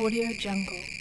Audio Jungle.